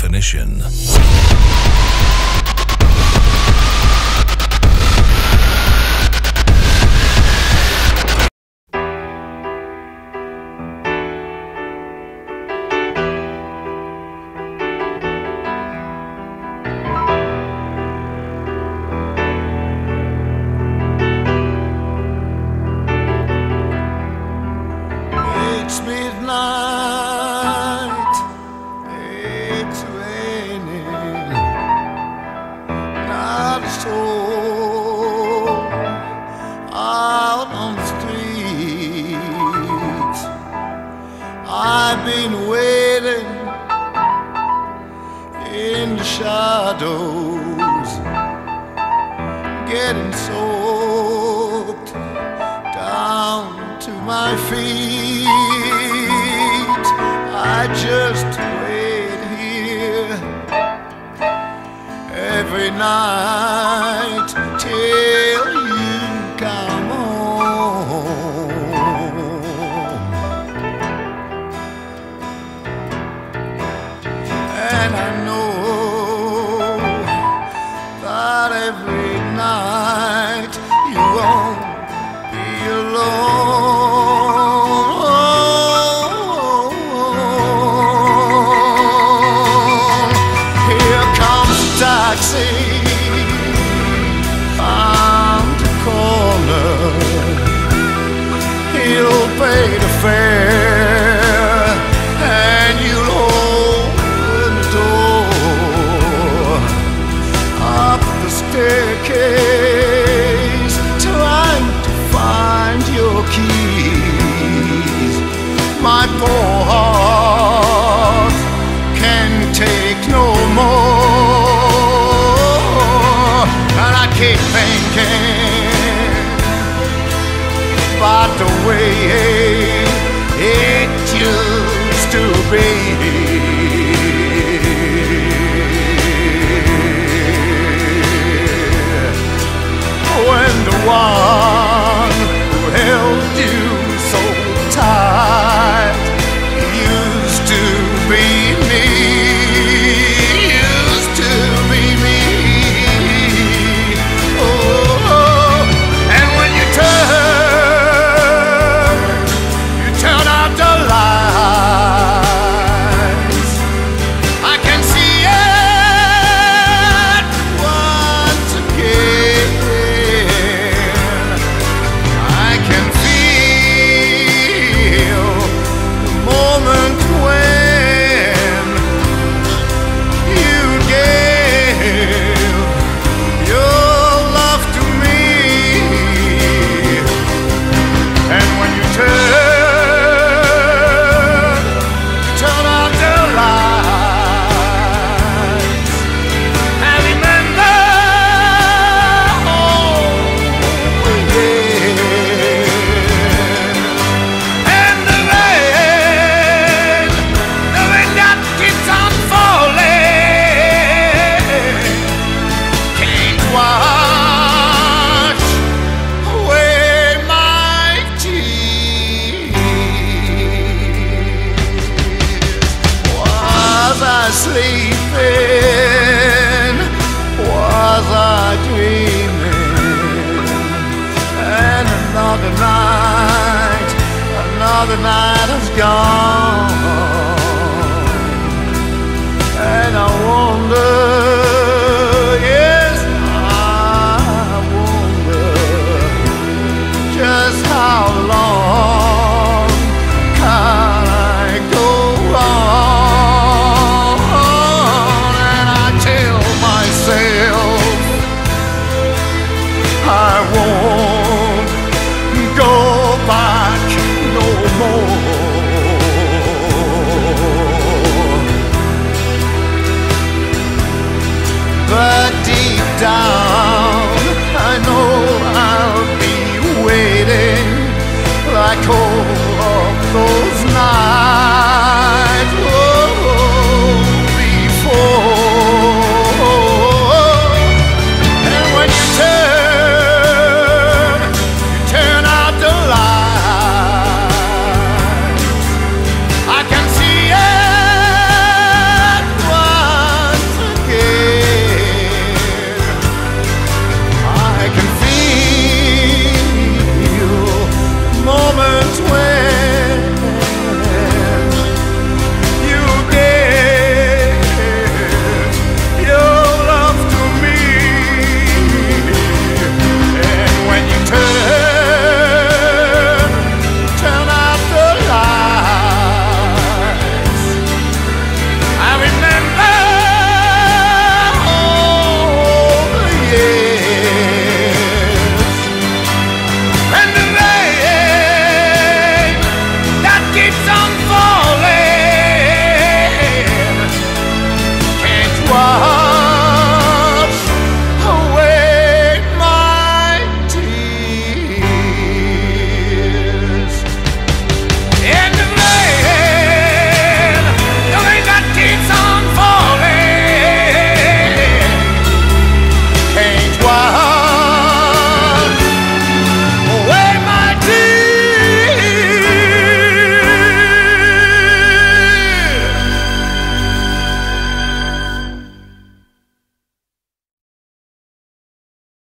definition. I've been waiting in the shadows, getting soaked down to my feet. I just wait here every night till you come home. And I know that every night you won't be alone. Here comes the taxi round the corner. He'll pay the fare and you'll staircase, trying to find your keys. My poor heart can take no more, and I keep thinking about the way it used to be. One who held you so tight used to be me, used to be me. Oh, and when you turn out the lights, I can see it once again. Sleeping, was I dreaming? And another night has gone.